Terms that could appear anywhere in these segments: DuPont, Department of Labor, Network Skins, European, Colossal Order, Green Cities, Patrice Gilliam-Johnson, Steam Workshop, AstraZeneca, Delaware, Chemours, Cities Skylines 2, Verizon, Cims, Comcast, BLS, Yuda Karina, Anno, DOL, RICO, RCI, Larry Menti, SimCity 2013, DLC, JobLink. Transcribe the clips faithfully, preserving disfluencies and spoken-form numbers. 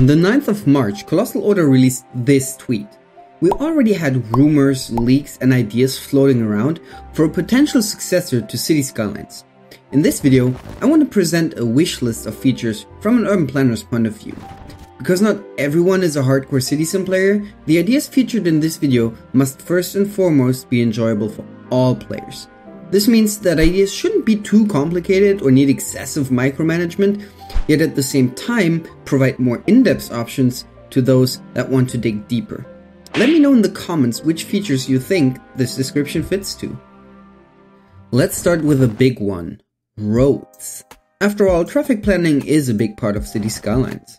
On the ninth of March, Colossal Order released this tweet. We already had rumors, leaks and ideas floating around for a potential successor to Cities Skylines. In this video, I want to present a wish list of features from an urban planner's point of view. Because not everyone is a hardcore city sim player, the ideas featured in this video must first and foremost be enjoyable for all players. This means that ideas shouldn't be too complicated or need excessive micromanagement, yet at the same time provide more in-depth options to those that want to dig deeper. Let me know in the comments which features you think this description fits to. Let's start with a big one, roads. After all, traffic planning is a big part of Cities Skylines.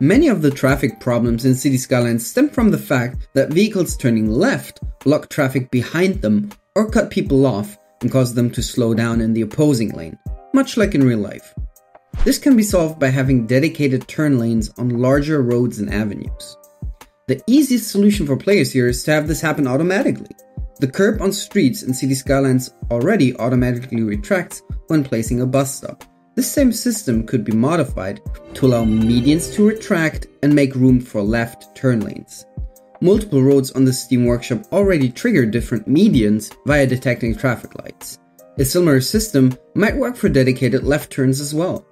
Many of the traffic problems in Cities Skylines stem from the fact that vehicles turning left block traffic behind them or cut people off and cause them to slow down in the opposing lane, much like in real life. This can be solved by having dedicated turn lanes on larger roads and avenues. The easiest solution for players here is to have this happen automatically. The curb on streets in Cities Skylines already automatically retracts when placing a bus stop. This same system could be modified to allow medians to retract and make room for left turn lanes. Multiple roads on the Steam Workshop already trigger different medians via detecting traffic lights. A similar system might work for dedicated left turns as well.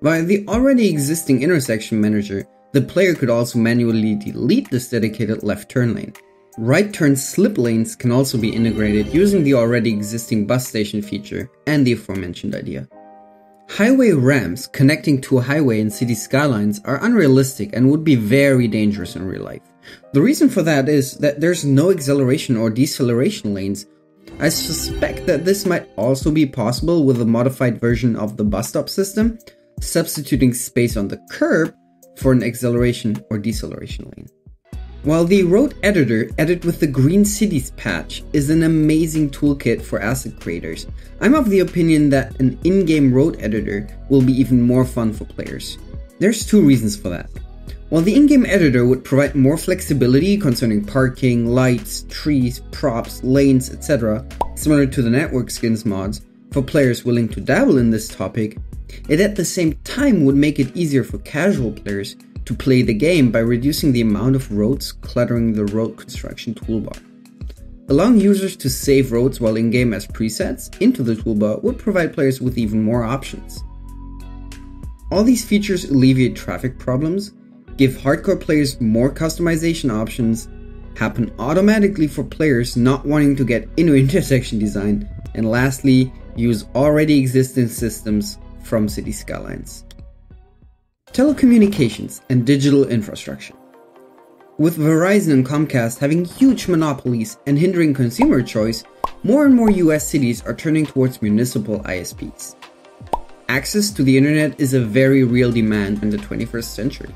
Via the already existing intersection manager, the player could also manually delete this dedicated left turn lane. Right turn slip lanes can also be integrated using the already existing bus station feature and the aforementioned idea. Highway ramps connecting to a highway in Cities Skylines are unrealistic and would be very dangerous in real life. The reason for that is that there's no acceleration or deceleration lanes. I suspect that this might also be possible with a modified version of the bus stop system, substituting space on the curb for an acceleration or deceleration lane. While the road editor added with the Green Cities patch is an amazing toolkit for asset creators, I'm of the opinion that an in-game road editor will be even more fun for players. There's two reasons for that. While the in-game editor would provide more flexibility concerning parking, lights, trees, props, lanes, et cetera, similar to the Network Skins mods, for players willing to dabble in this topic, it at the same time would make it easier for casual players to play the game by reducing the amount of roads cluttering the road construction toolbar. Allowing users to save roads while in-game as presets into the toolbar would provide players with even more options. All these features alleviate traffic problems, give hardcore players more customization options, happen automatically for players not wanting to get into intersection design, and lastly, use already existing systems from Cities Skylines. Telecommunications and digital infrastructure. With Verizon and Comcast having huge monopolies and hindering consumer choice, more and more U S cities are turning towards municipal I S Ps. Access to the internet is a very real demand in the twenty-first century.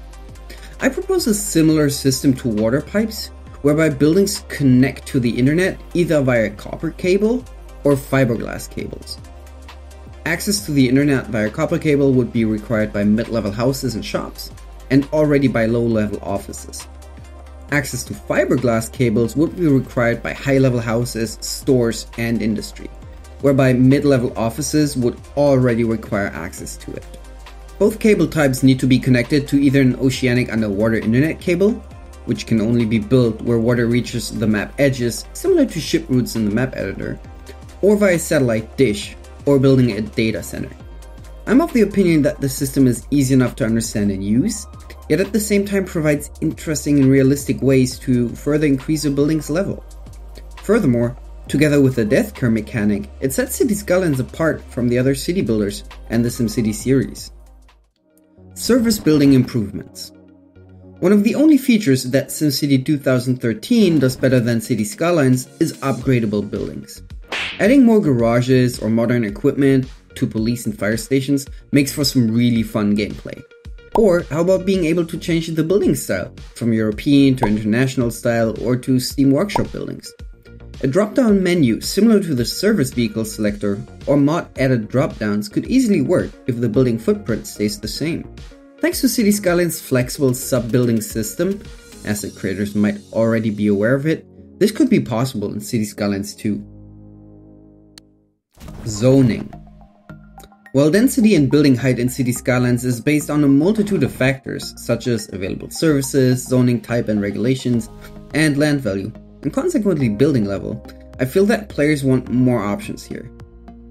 I propose a similar system to water pipes, whereby buildings connect to the internet either via copper cable or fiberglass cables. Access to the internet via copper cable would be required by mid-level houses and shops, and already by low-level offices. Access to fiberglass cables would be required by high-level houses, stores, and industry, whereby mid-level offices would already require access to it. Both cable types need to be connected to either an oceanic underwater internet cable, which can only be built where water reaches the map edges, similar to ship routes in the map editor, or via satellite dish, or building a data center. I'm of the opinion that the system is easy enough to understand and use, yet at the same time provides interesting and realistic ways to further increase a building's level. Furthermore, together with the death curve mechanic, it sets Cities Skylines apart from the other city builders and the SimCity series. Service building improvements. One of the only features that SimCity two thousand thirteen does better than Cities Skylines is upgradable buildings. Adding more garages or modern equipment to police and fire stations makes for some really fun gameplay. Or how about being able to change the building style from European to international style or to Steam Workshop buildings? A drop-down menu similar to the service vehicle selector or mod-added drop-downs could easily work if the building footprint stays the same. Thanks to Cities Skylines' flexible sub-building system, asset creators might already be aware of it, this could be possible in Cities Skylines two. Zoning. While density and building height in Cities Skylines is based on a multitude of factors, such as available services, zoning type and regulations, and land value, and consequently building level, I feel that players want more options here.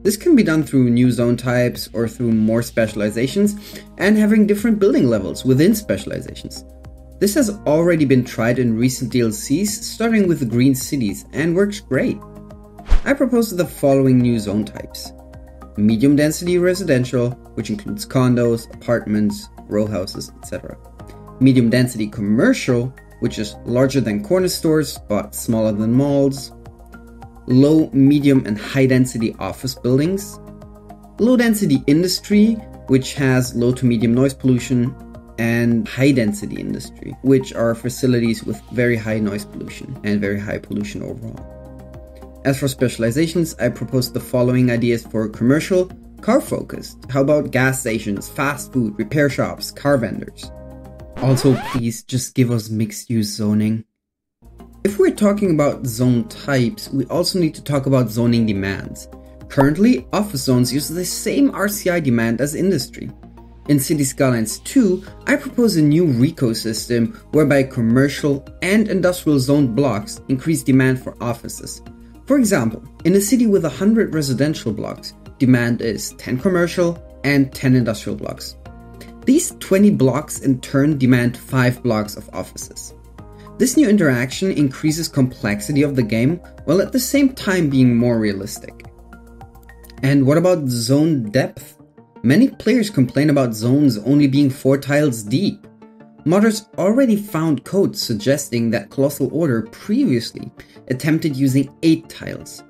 This can be done through new zone types or through more specializations and having different building levels within specializations. This has already been tried in recent D L Cs, starting with Green Cities, and works great. I propose the following new zone types. Medium density residential, which includes condos, apartments, row houses, et cetera. Medium density commercial, which is larger than corner stores but smaller than malls. Low, medium and high density office buildings. Low density industry, which has low to medium noise pollution. And high density industry, which are facilities with very high noise pollution and very high pollution overall. As for specializations, I propose the following ideas for commercial, car-focused. How about gas stations, fast food, repair shops, car vendors? Also, please just give us mixed-use zoning. If we're talking about zone types, we also need to talk about zoning demands. Currently, office zones use the same R C I demand as industry. In Cities Skylines two, I propose a new RICO system whereby commercial and industrial zone blocks increase demand for offices. For example, in a city with one hundred residential blocks, demand is ten commercial and ten industrial blocks. These twenty blocks in turn demand five blocks of offices. This new interaction increases complexity of the game while at the same time being more realistic. And what about zone depth? Many players complain about zones only being four tiles deep. Modders already found code suggesting that Colossal Order previously attempted using eight tiles.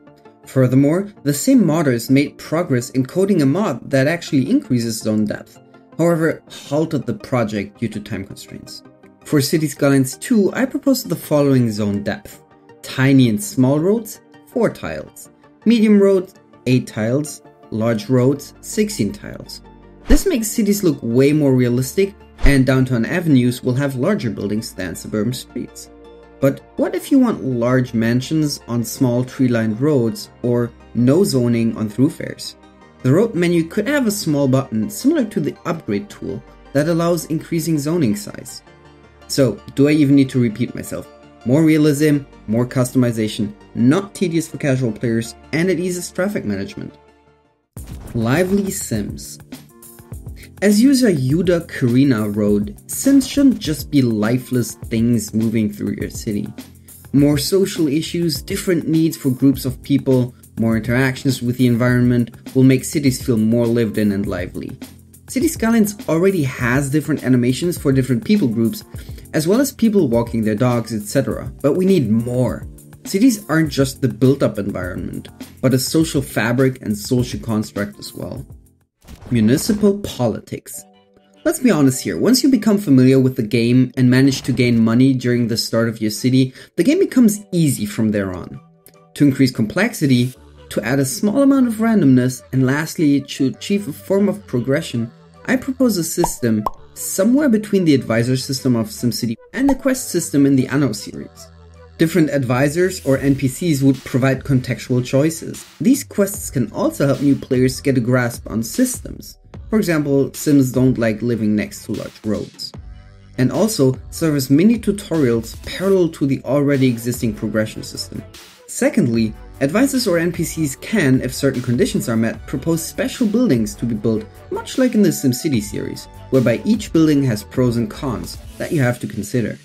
Furthermore, the same modders made progress in coding a mod that actually increases zone depth, however halted the project due to time constraints. For Cities Skylines two, I proposed the following zone depth. Tiny and small roads, four tiles. Medium roads, eight tiles. Large roads, sixteen tiles. This makes cities look way more realistic, and downtown avenues will have larger buildings than suburban streets. But what if you want large mansions on small tree-lined roads or no zoning on thoroughfares? The road menu could have a small button similar to the upgrade tool that allows increasing zoning size. So, do I even need to repeat myself? More realism, more customization, not tedious for casual players, and it eases traffic management. Lively Sims. As user Yuda Karina wrote, Sims shouldn't just be lifeless things moving through your city. More social issues, different needs for groups of people, more interactions with the environment will make cities feel more lived in and lively. Cities Skylines already has different animations for different people groups, as well as people walking their dogs, et cetera, but we need more. Cities aren't just the built-up environment, but a social fabric and social construct as well. Municipal politics. Let's be honest here, once you become familiar with the game and manage to gain money during the start of your city, the game becomes easy from there on. To increase complexity, to add a small amount of randomness, and lastly to achieve a form of progression, I propose a system somewhere between the advisor system of SimCity and the quest system in the Anno series. Different advisors or N P Cs would provide contextual choices. These quests can also help new players get a grasp on systems. For example, Sims don't like living next to large roads. And also serve as mini tutorials parallel to the already existing progression system. Secondly, advisors or N P Cs can, if certain conditions are met, propose special buildings to be built, much like in the SimCity series, whereby each building has pros and cons that you have to consider.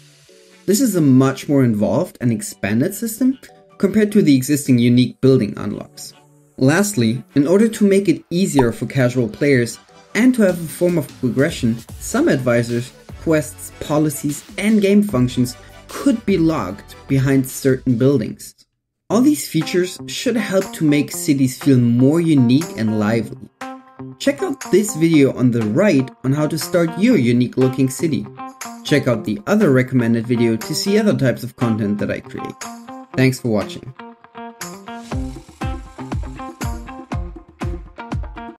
This is a much more involved and expanded system compared to the existing unique building unlocks. Lastly, in order to make it easier for casual players and to have a form of progression, some advisors, quests, policies, and game functions could be logged behind certain buildings. All these features should help to make cities feel more unique and lively. Check out this video on the right on how to start your unique looking city. Check out the other recommended video to see other types of content that I create. Thanks for watching.